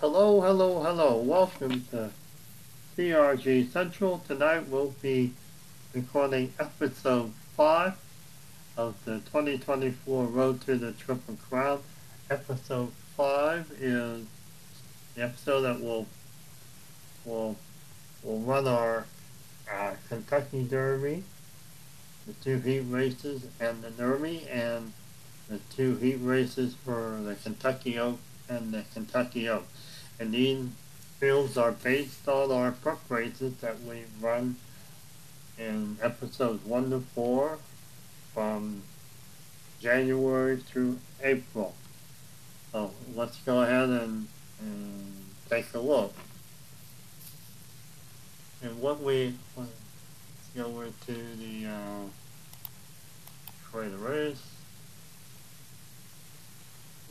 Hello, hello, hello. Welcome to TRG Central. Tonight we'll be recording episode 5 of the 2024 Road to the Triple Crown. Episode 5 is the episode that we'll run our Kentucky Derby, the two heat races and the Derby, and the two heat races for the Kentucky Oaks and the Kentucky Oaks. And these fields are based on our prep races that we run in episodes 1 to 4 from January through April. So let's go ahead and take a look. And let's go over to the Detroit race.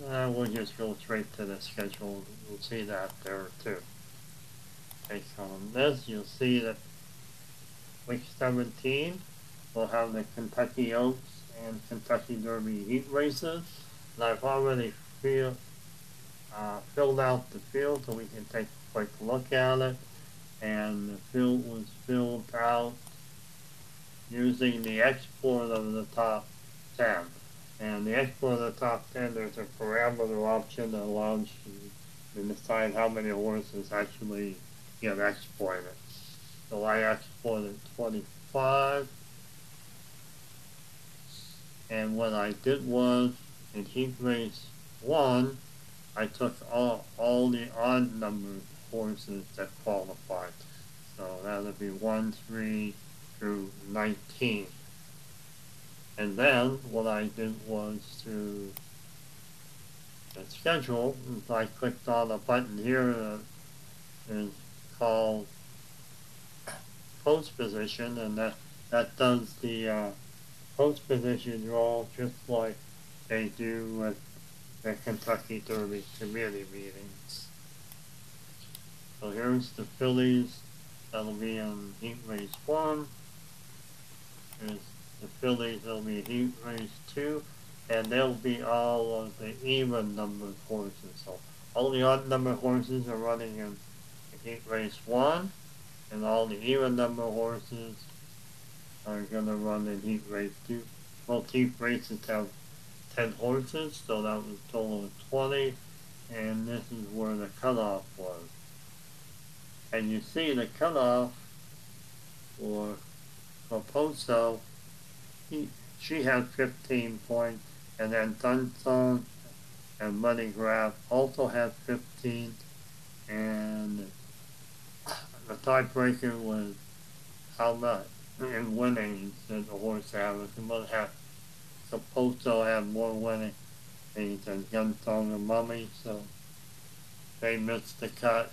We'll just go straight to the schedule. You'll see that there too. Based on this, you'll see that week 17 we'll have the Kentucky Oaks and Kentucky Derby heat races. And I've already filled out the field so we can take a quick look at it. And the field was filled out using the export of the top 10. And the export of the top 10, there's a parameter option that allows you to decide how many horses actually get exported. So I exported 25. And what I did was, in heat race 1, I took all the odd numbered horses that qualified. So that would be 1, 3 through 19. And then what I did was, to the schedule, I clicked on a button here that is called post position, and that does the post position role just like they do with the Kentucky Derby committee meetings. So here's the fillies that'll be in heat race 1. Here's the fillies will be heat race 2, and they'll be all of the even numbered horses. So all the odd numbered horses are running in heat race 1, and all the even numbered horses are going to run in heat race 2. Both heat races have 10 horses, so that was a total of 20, and this is where the cutoff was. And you see the cutoff for Raposo, she had 15 points, and then Dunstone and Money Grab also had 15, and the tiebreaker was how much in winnings that the horse had. Supposo had more winnings than Dunstone and Mummy, so they missed the cut.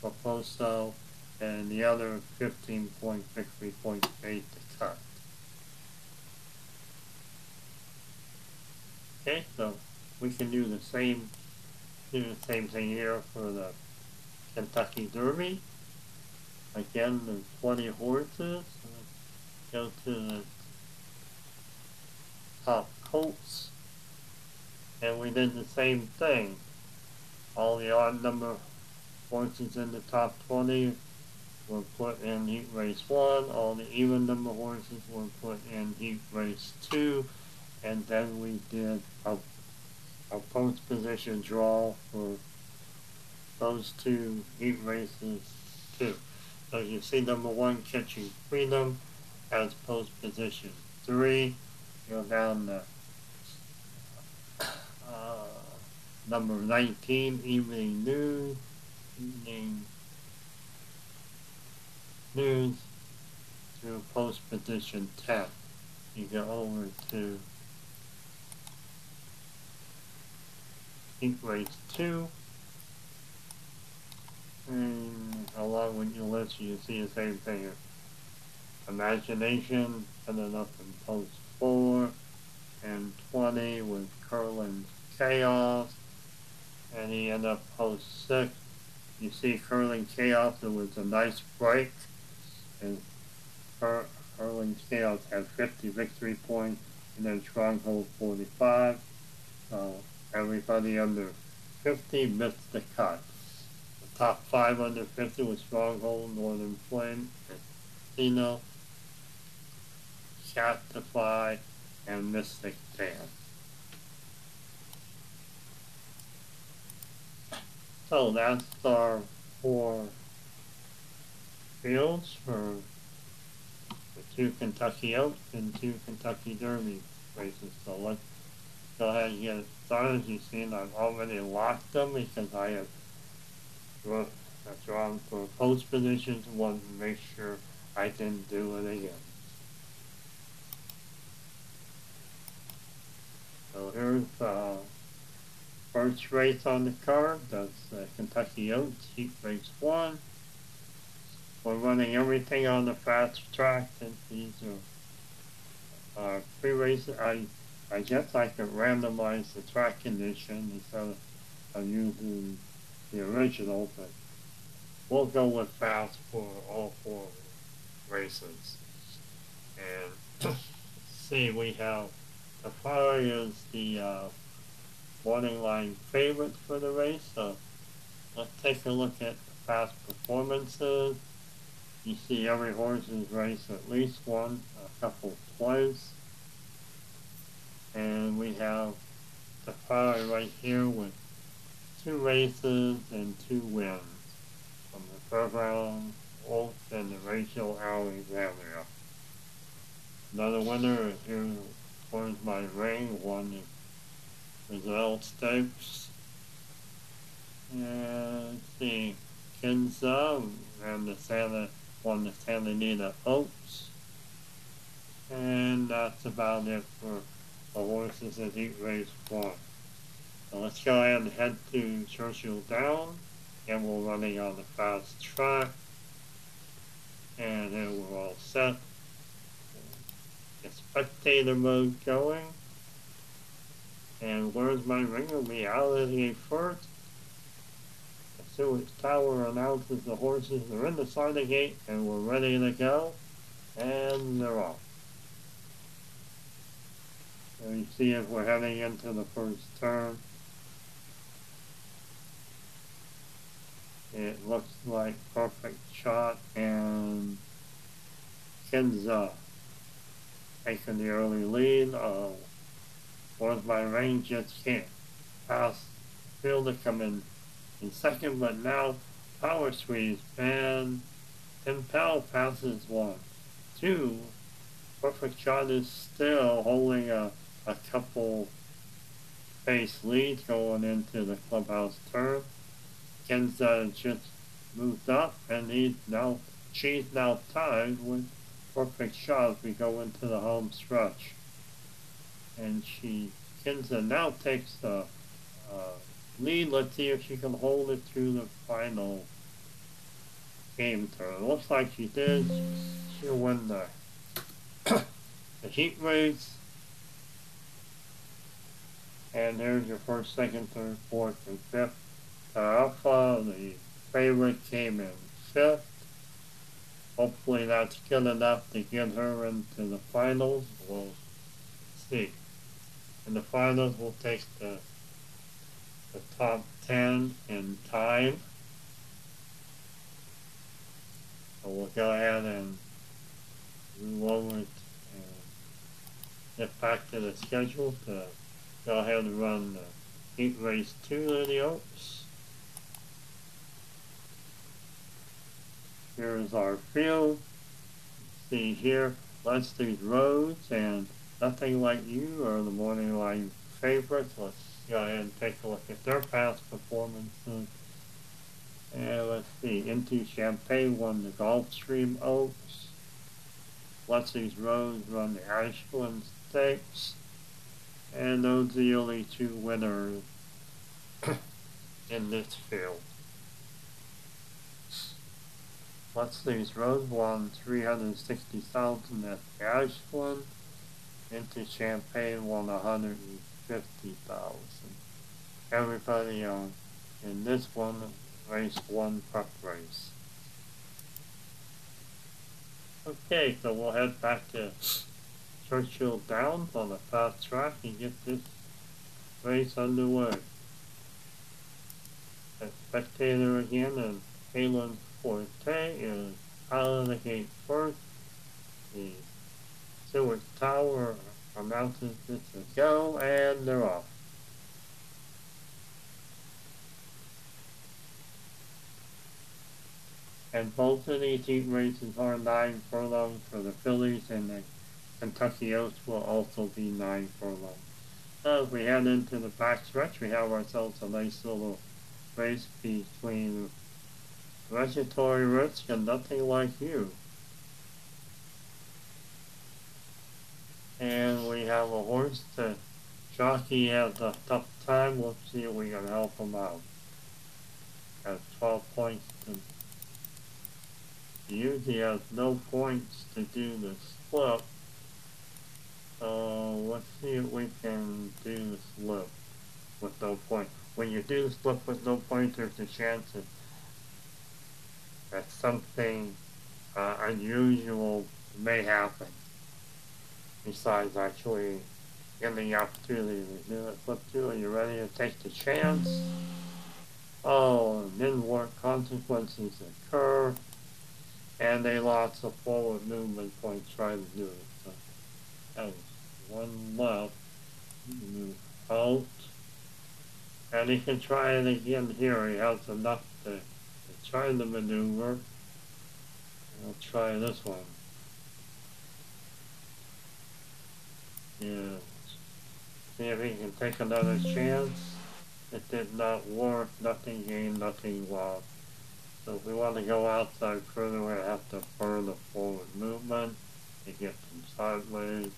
Supposo and the other 15-point victory points made the cut. Okay, so we can do the same thing here for the Kentucky Derby. Again, there's 20 horses. Go to the top colts, and we did the same thing. All the odd number of horses in the top 20 were put in heat race 1. All the even number horses were put in heat race 2. And then we did a post position draw for those two heat races too. So you see number 1, Catching Freedom, as post position 3. Go down to number 19, Evening News. To post position 10. You go over to heat race 2, and along with your list you see the same thing here. Imagination ended up in post 4, and 20 with Curlin's Chaos, and he ended up post 6. You see Curlin's Chaos, there was a nice break, and Curlin's Chaos had 50 victory points, and then Stronghold 45, so everybody under 50 missed the cut. Top 5 under 50 with Stronghold, Northern Flame, Casino, Shopify, and Mystic Dance. So that's our 4 fields for the 2 Kentucky Oaks and 2 Kentucky Derby races. So let's go ahead and get it started. As you've seen, I've already locked them because I have drawn for post positions. Wanted to make sure I didn't do it again. So here's the first race on the card. That's Kentucky Oaks, Heat Race 1. We're running everything on the fast track, and these are pre races. I guess I could randomize the track condition instead of using the original, but we'll go with fast for all 4 races. And see, we have Safari is the morning line favorite for the race, so let's take a look at the past performances. You see every horse has raced at least once, a couple twice. And we have Safari right here with 2 races and 2 wins from the Fairground Oaks and the Rachel Alexandria. Another winner here, Where's My Ring, won the Gazelle Stakes. And see, Kinza and the Santa won the Santa Anita Oaks. And that's about it for the horses at Heat Race 1. So let's go ahead and head to Churchill Downs, and we're running on the fast track. And here we're all set. The spectator mode going, and Where's My Ring will be out of the gate first. The Sewage Tower announces the horses. They're in the side of the gate, and we're ready to go, and they're off. And you see if we're heading into the first turn. It looks like Perfect Shot and Kenza taking the early lead. Where's My Ring just can't pass the field to come in second, but now Power Squeeze and Impel passes 1, 2. Perfect Shot is still holding a couple pace lead going into the clubhouse turn. Kenza just moved up, and she's now tied with Perfect Shot as we go into the home stretch. And Kenza now takes the lead. Let's see if she can hold it through the final game turn. Looks like she did. She'll win the heat race. And there's your first, second, third, fourth, and fifth. Alpha, the favorite, came in 5th. Hopefully that's good enough to get her into the finals. We'll see. In the finals, we'll take the top 10 in time. So we'll go ahead and move over and get back to the schedule to go ahead and run the Heat Race 2 of the Oaks. Here's our field. See here, let's do Roads, and Nothing Like You are the morning line favorites. Let's go ahead and take a look at their past performances. And let's see, Into Champagne won the Gulfstream Oaks. Leslie's Roads run the Ashland Stakes. And those are the only 2 winners in this field. Leslie's Roads won $360,000 at the Ashland. Into Champagne won $150,000. Everybody in this one race 1 prep race. Okay, so we'll head back to Churchill Downs on the fast track and get this race underway. At Spectator again is Kalen's Forte, is out of the gate first. The Seward Tower announces this is go, and they're off. And both of these heat races are 9 furlongs for the fillies, and the Kentucky Oaks will also be 9 furlongs. So as we head into the back stretch, we have ourselves a nice little race between Regulatory Risk and Nothing Like You. And we have a horse that jockey has a tough time. We'll see if we can help him out. Has 12 points to usually has no points to do the slip. So let's see if we can do the slip with no point. When you do the slip with no point, there's a chance that something unusual may happen. Besides actually getting the opportunity to do the slip too. Are you ready to take the chance? Oh, and then what consequences occur? And they lost the forward movement point trying to do it. So that was one left. Move out. And he can try it again here. He has enough to try the maneuver. I'll try this one. Yeah. See if he can take another chance. It did not work. Nothing gained, nothing lost. So if we want to go outside further, we have to further forward movement to get them sideways.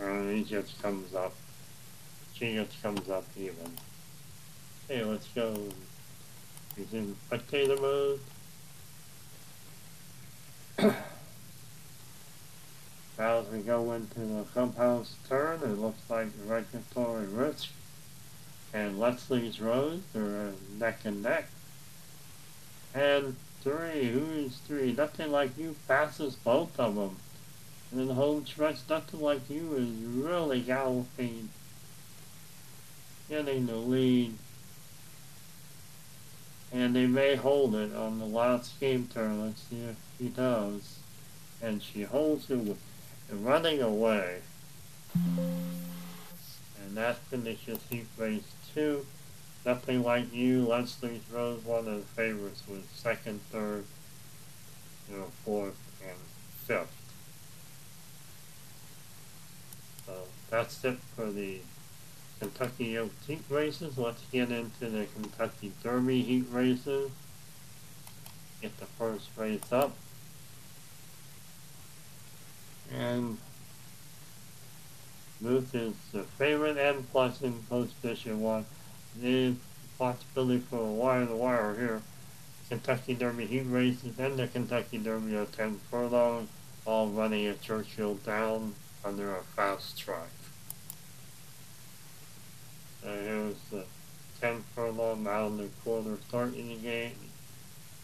And he just comes up. She just comes up even. Hey, let's go. He's in spectator mode. Now as we go into the clubhouse turn, it looks like Regulatory Risk and Leslie's Rose, they're neck and neck. And three, who's three? Nothing Like You passes both of them. And in the home stretch, Nothing Like You is really galloping, getting the lead. And they may hold it on the last game turn. Let's see if she does. And she holds it and running away. And that finishes heat race 2. Nothing Like You, Leslie's Rose, one of the favorites was second, third, fourth, and fifth. So that's it for the Kentucky Oaks heat races. Let's get into the Kentucky Derby heat races. Get the first race up. And Ruth is the favorite and plus in post-position 1. There's possibility for a wire-to-wire here. Kentucky Derby heat races and the Kentucky Derby are 10 furlongs, all running at Churchill Downs under a fast track. So here's the 10 furlong out in the quarter starting the gate.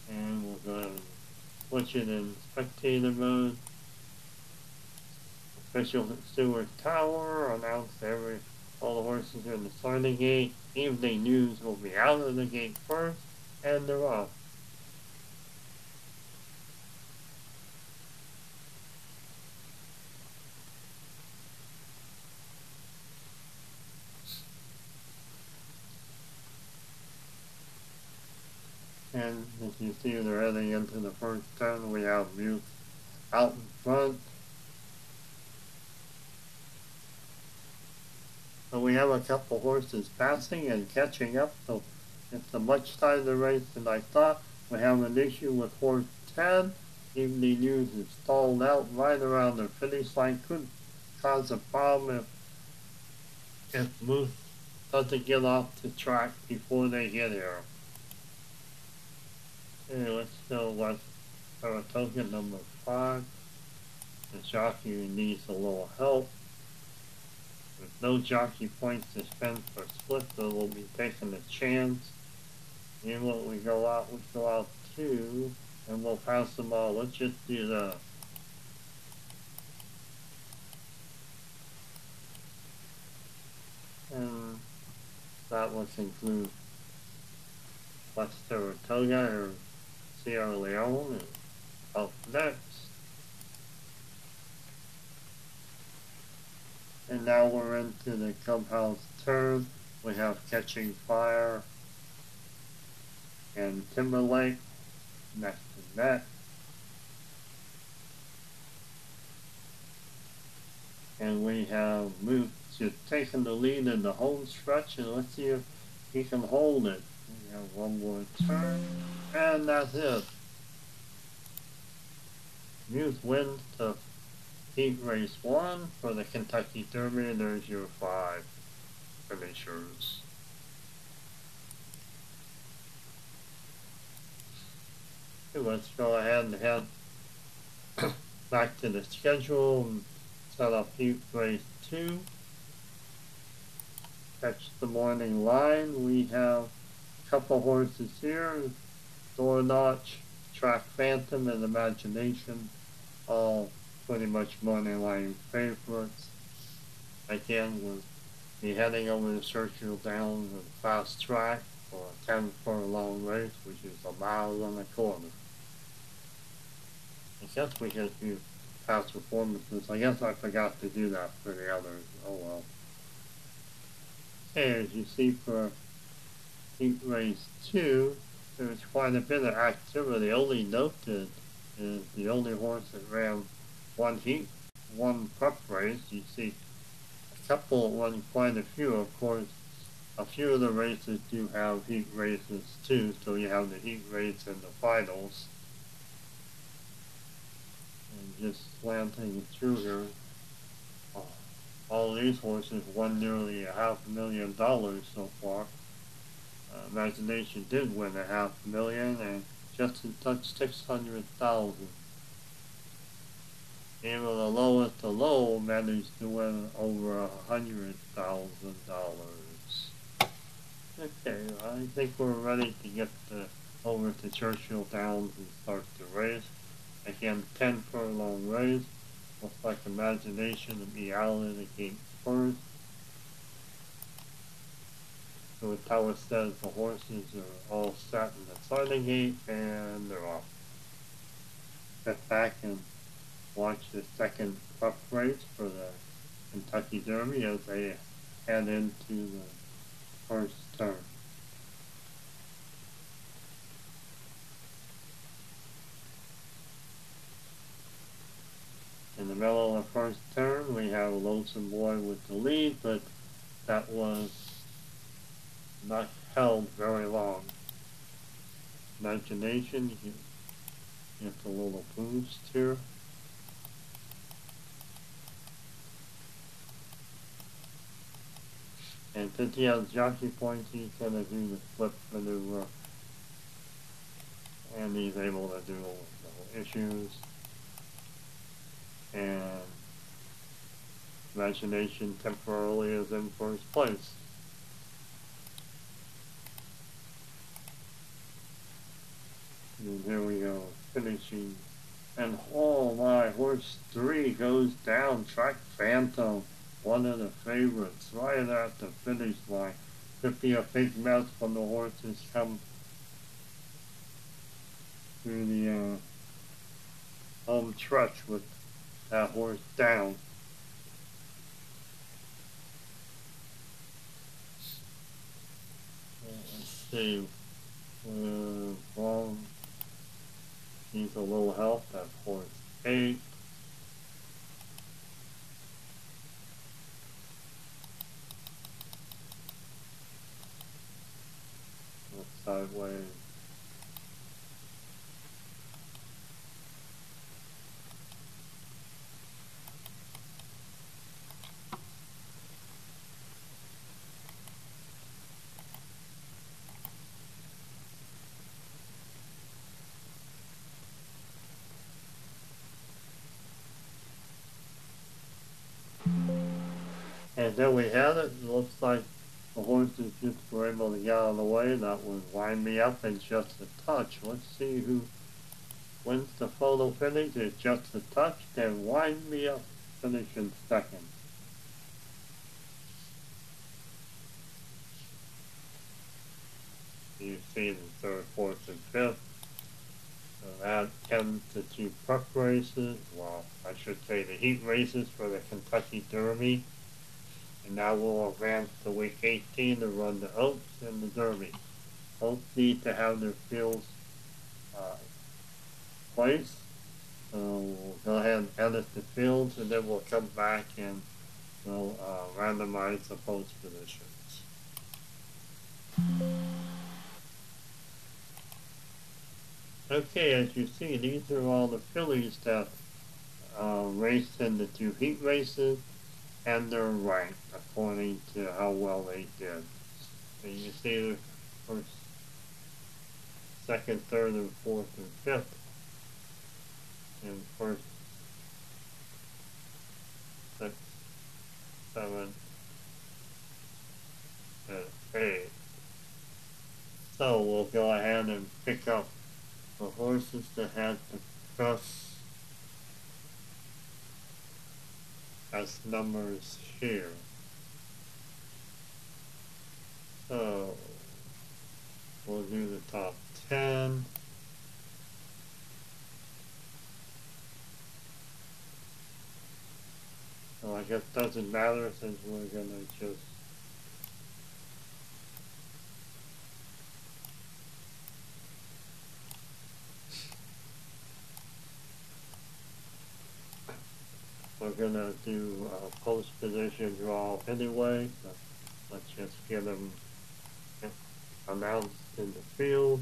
And we'll go ahead and switch it in spectator mode. Official Stewart Tower announced all the horses are in the starting gate. Evening News will be out of the gate first, and they're off. And as you see, they're heading into the first turn. We have Mute out in front. So we have a couple horses passing and catching up, so it's a much tighter race than I thought. We have an issue with horse 10. Evening News is stalled out right around the finish line. Could cause a problem if Moose doesn't get off the track before they get here. Okay, let's go with our token number 5. The jockey needs a little help. With no jockey points to spend for split, so we'll be taking a chance. And when we go out 2, and we'll pass them all. Let's just do that. And That list includes West Saratoga or Sierra Leone and Belfort. And now we're into the clubhouse turn. We have Catching Fire and Timberlake next to that. And we have moved to taking the lead in the home stretch, and let's see if he can hold it. We have one more turn, and that's it. Muth wins the heat race 1 for the Kentucky Derby. There's your 5 finishers. Let's go ahead and head back to the schedule and set up heat race 2. Catch the morning line. We have a couple horses here: Door Notch, Track Phantom, and Imagination, all pretty much morning line favorites. Again, we'll be heading over to Churchill Downs and Fast Track for a 10-furlong race, which is a mile and a quarter. I guess we can do past performances. I guess I forgot to do that for the others. Oh well. Okay, as you see for heat race 2, there's quite a bit of activity. Only noted is the only horse that ran one heat, one prep race. You see a couple run quite a few. Of course, a few of the races do have heat races too, so you have the heat race and the finals. And just slanting through here, all these horses won nearly $500,000 so far. Imagination did win $500,000, and Justin touched $600,000. Even the lowest of low managed to win over $100,000. Okay, I think we're ready to get over to Churchill Downs and start the race. Again, 10-furlong race. Looks like Imagination to be out of the gate first. So the tower says the horses are all set in the starting gate, and they're off. Step back and watch the second prep race for the Kentucky Derby as they head into the first turn. In the middle of the first turn, we have Lonesome Boy with the lead, but that was not held very long. Imagination gets a little boost here. And since he has jockey points, he's going to do the flip maneuver. And he's able to do no issues. And Imagination temporarily is in first place. And here we go, finishing. And oh my, horse 3 goes down. Track Phantom, one of the favorites, right at the finish line. Could be a big mess when the horses come through the home stretch with that horse down. Let's see. Long needs a little help. That horse 8. Look sideways. And there we have it. It looks like the horses just were able to get out of the way. That would wind me up in Just a Touch. Let's see who wins the photo finish. It's Just a Touch, then Wind Me Up finishing second. seed in third, fourth, and fifth. So add 10 to 2 prep races, well, I should say the heat races for the Kentucky Derby. And now we'll advance to week 18 to run the Oaks and the Derby. Oaks need to have their fields placed. So we'll go ahead and edit the fields, and then we'll come back and we'll randomize the post positions. Okay, as you see, these are all the fillies that raced in the 2 heat races, and they're ranked according to how well they did. So you see the first, second, third, and fourth, and fifth. And first, 6, 7, and 8. So we'll go ahead and pick up the horses that had success as numbers here. So we'll do the top 10. So I guess it doesn't matter since we're gonna just gonna do a post position draw anyway, so let's just get them announced in the field.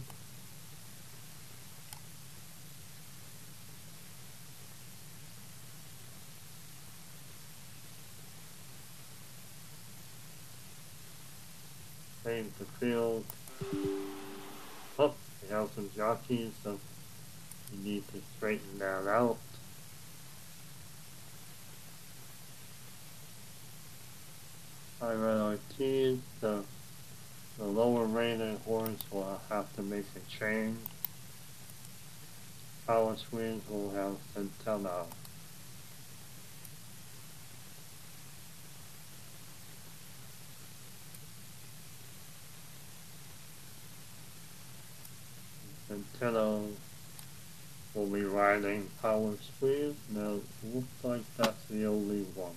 Same for field. Oh, we have some jockeys, so you need to straighten that out. I read Ortiz, the lower rated horse will have to make a change. Power Swings will have Centeno. Centeno will be riding Power Swings. Now it looks like that's the only one.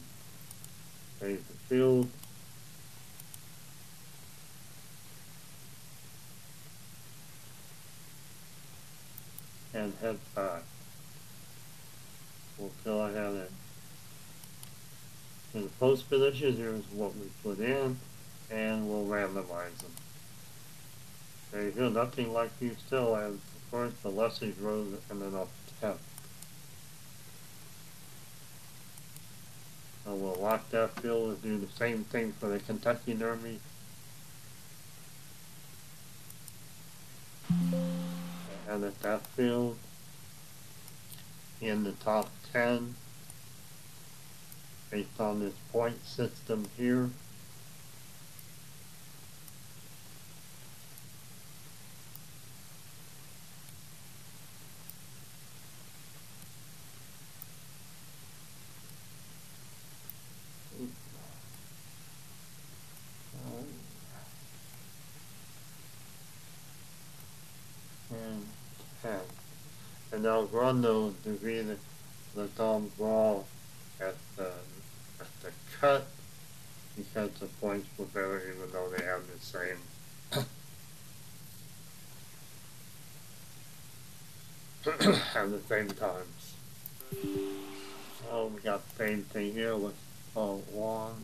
Save the field. And head back. We'll go ahead and in the post positions, here's what we put in, and we'll randomize them. There you go, nothing like you still, and of course the Lessig Rose ended up 10th. So we'll lock that field and do the same thing for the Kentucky Derby. And at that field in the top 10 based on this point system here. And now Grundle defeated the Tom Brawl at the cut because the points were better even though they have the same at the same times. Oh, we got the same thing here with one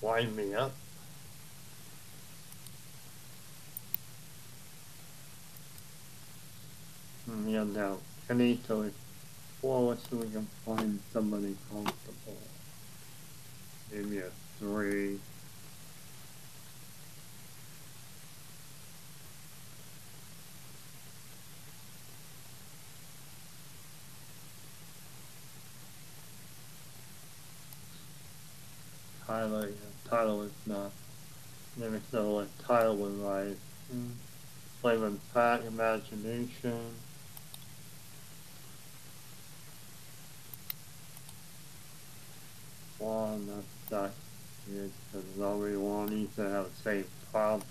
wind me up. Yeah, now, Kenny, so it's forward so we can find somebody comfortable. Maybe a 3. Tyler is not. Never saw what Tyler would rise. Flavin' Fat, Imagination. One, that's not good, because everyone needs to have the same problem.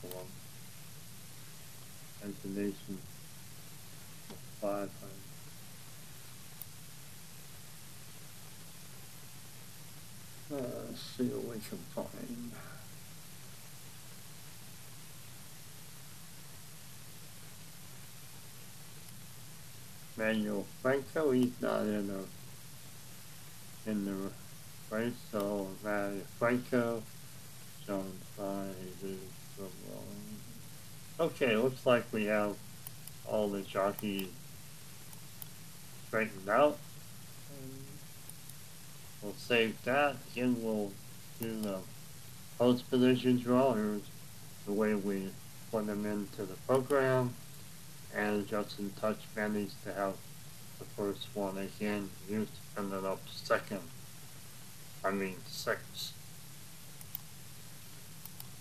Let's see what we can find. Manuel Franco, he's not in the race, so Manuel Franco shown by the okay, looks like we have all the jockeys straightened out. We'll save that, again we'll do the post position drawers the way we put them into the program. And Justin Touch managed to have the first one again. Youth ended up sixth.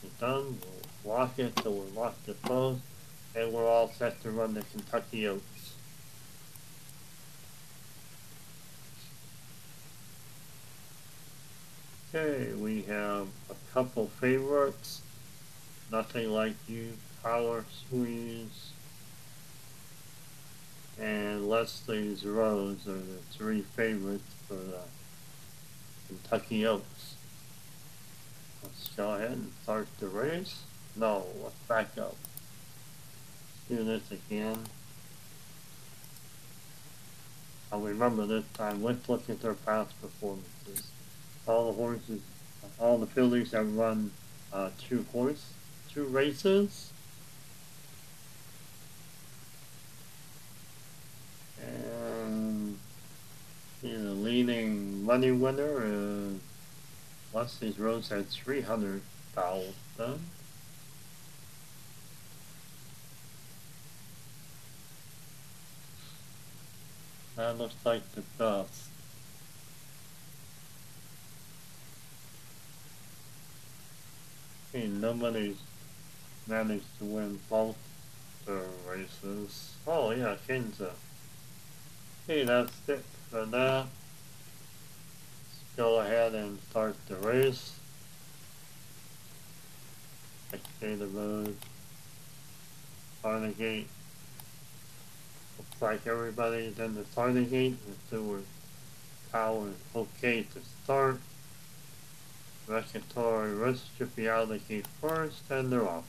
We're done. We'll lock it till we lock the close. And we're all set to run the Kentucky Oaks. Okay, we have a couple favorites. Nothing Like You, Power Squeeze, and Leslie's Rose are the three favorites for the Kentucky Oaks. Let's go ahead and start the race. No, let's back up. Let's do this again. I'll remember this time, let's look at their past performances. All the horses, all the fillies have run two races. And the leading money winner is Leslie's Rose at $300,000. That looks like the best. Okay, nobody's managed to win both the races. Oh yeah, Kenza. Okay, that's it for that. Let's go ahead and start the race. Okay, the road. Starting gate. Looks like everybody's in the starting gate. The sewer power is okay to start. Respiratory risk should be out of the gate first, and they're off.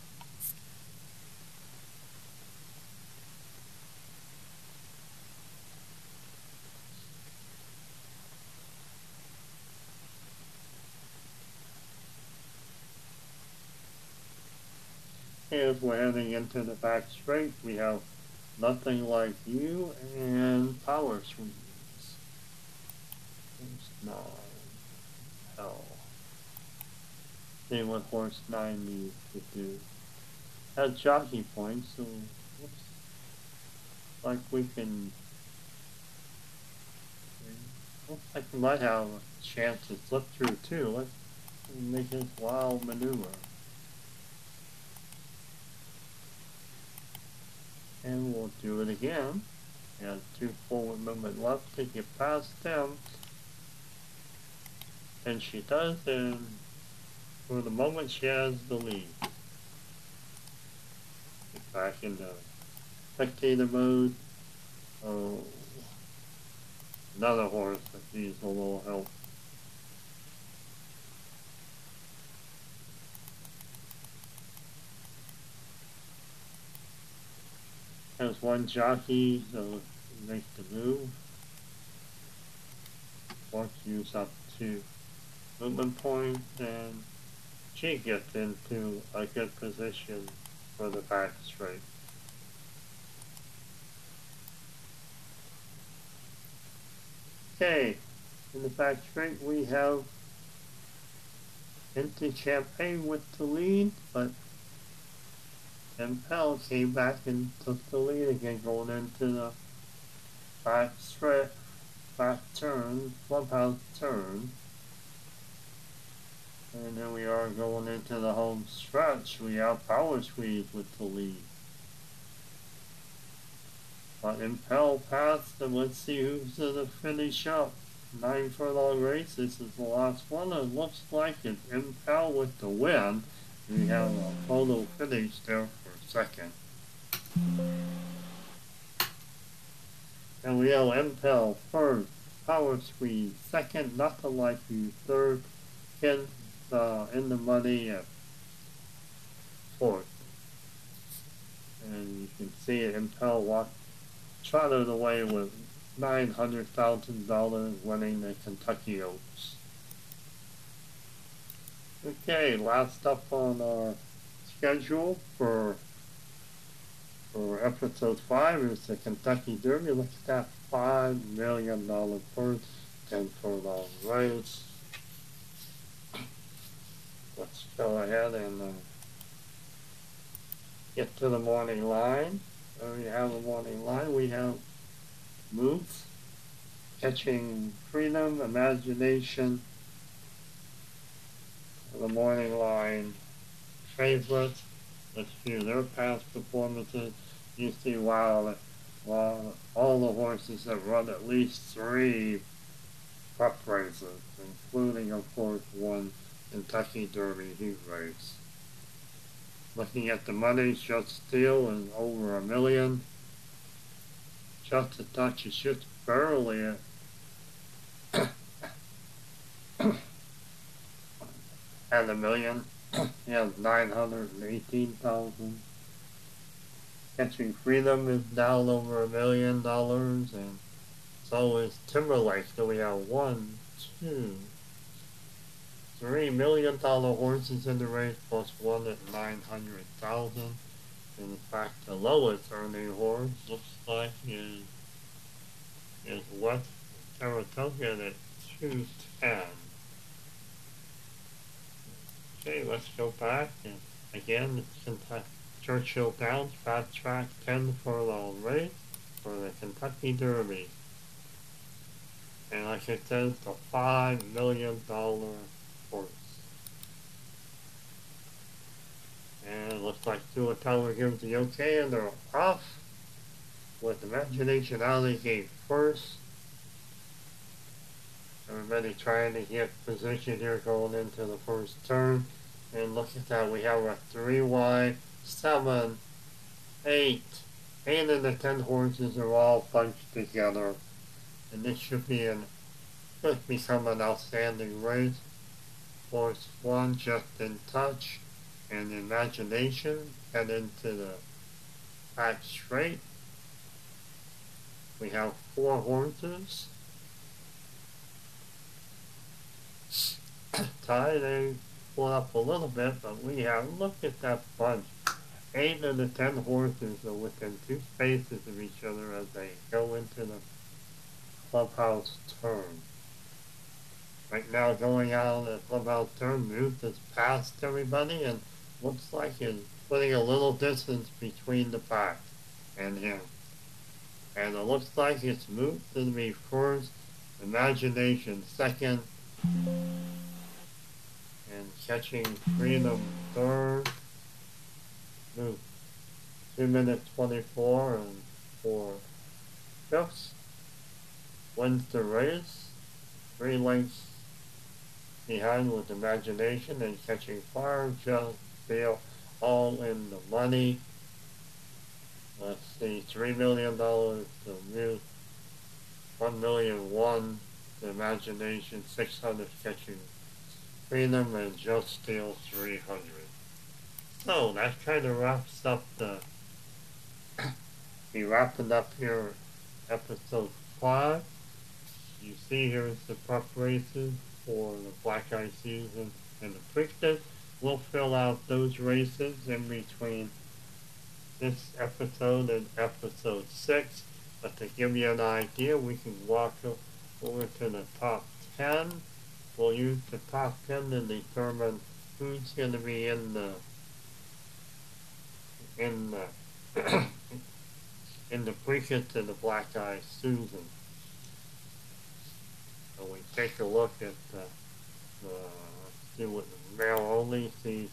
As we're heading into the back straight, we have Nothing Like You and Power Sweeps. Horse 9. Hell. See what horse 9 needs to do. That's jockey points, so looks like we can. Looks like we might have a chance to slip through too. Let's make this wild maneuver. And we'll do it again. And two forward movement left to get past them. And she does, and for the moment she has the lead. Get back into spectator mode. Oh, another horse that needs a little help. Has one jockey, so make the move. Wants to use up to movement points, and she gets into a good position for the back straight. Okay, in the back straight we have Into Champagne with the lead, but and Pell came back and took the lead again going into the back straight, back turn, clubhouse turn. And here we are going into the home stretch. We have Power Squeeze with the lead. But Impel passed, and let's see who's going to finish up. 9-furlong race, this is the last one. It looks like it's Impel with the win. We have a photo finish there for a second. And we have Impel first, Power Squeeze second, Nothing Like You third, in the money at fourth. And you can see Impel Walk trotted away with $900,000 winning the Kentucky Oaks. Okay, last up on our schedule for episode 5 is the Kentucky Derby. Look at that $5 million purse, 10-furlong race. Let's go ahead and get to the morning line. We have the morning line. We have Moods, Catching Freedom, Imagination, the morning line favorites. Let's view their past performances. You see, while all the horses have run at least 3 prep races, including, of course, one Kentucky Derby heat race. Looking at the money, Just Steal is over $1 million. Just a Touch is just barely at $1 million. He has 918,000. Catching Freedom is down over $1 million, and so is Timberlake. So we have 1, 2, $3 million horses in the race, plus one at 900,000. In fact, the lowest earning horse looks like is West Saratoga at 210. Okay, let's go back, and again, it's Kentucky Churchill Downs, fast track, 10-furlong race for the Kentucky Derby. And like I said, it's a $5 million horse. And it looks like Tua Tower gives the okay, and they're off with Imagination out of the gate first. Everybody trying to get position here going into the first turn. And look at that, we have a 3 wide, 7, 8. 8 of the 10 horses are all bunched together. And this should be become an outstanding race. Horse 1, Just in Touch, and Imagination head into the back straight. We have 4 horses tied. They pulled up a little bit, but we have, look at that bunch. 8 of the 10 horses are within 2 spaces of each other as they go into the clubhouse turn. Right now, going out on the clubhouse turn, Moose has passed everybody and looks like he's putting a little distance between the pack and him. And it looks like it's Moose to be first, Imagination second, and Catching Freedom third. 2:24 and 4/5 wins the race, 3 lengths behind with Imagination and Catching Fire. Just Steal all in the money. Let's see, $3 million to Mute, $1,000,001 to Imagination, $600 Catching Freedom, and Just Steal $300. So that kind of wraps up wrapping up here episode 5. You see here is the prep races for the Black-Eyed Susan and the Preakness. We'll fill out those races in between this episode and episode 6. But to give you an idea, we can walk over to the top 10. We'll use the top 10 to determine who's going to be in the Preakness and the Black-Eyed Susan. So we take a look at see what the male only sees,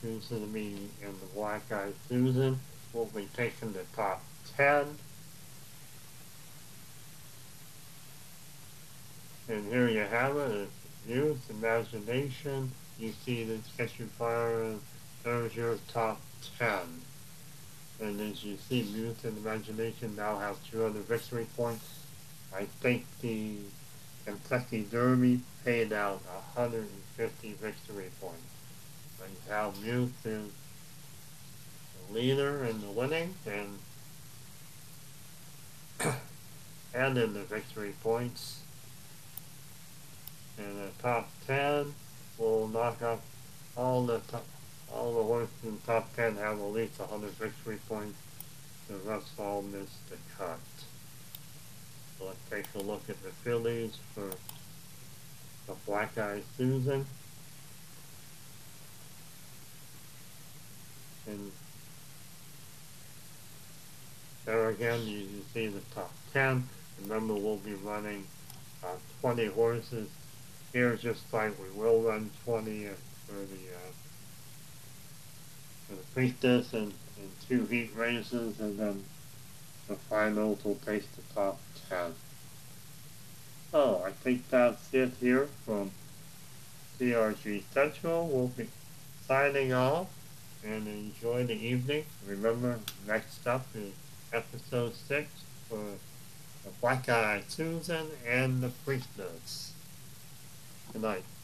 who's going to be in the Black-Eyed Susan. We'll be taking the top 10. And here you have it. It's Youth, Imagination. You see the Catching Fire, and there's your top 10. And as you see, Youth and Imagination now have 200 victory points. I think the Kentucky Derby paid out 150 victory points. How Mute is the leader in the winning and in the victory points. And the top 10 will knock up all the horses in the top 10 have at least 100 victory points. The rest all missed the cut. So let's take a look at the fillies for the Black-Eyed Susan. And there again, you can see the top 10. Remember, we'll be running 20 horses here, just like we will run 20 for the Preakness and 2 heat races, and then the finals will take the top 10. Oh, I think that's it here from TRG Central. We'll be signing off. And enjoy the evening. Remember, next up is episode 6 for the Black-Eyed Susan and the Preakness. Good night.